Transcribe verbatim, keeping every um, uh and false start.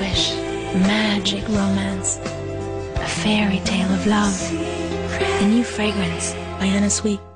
wish, magic romance, a fairy tale of love, a new fragrance by Anna Sui.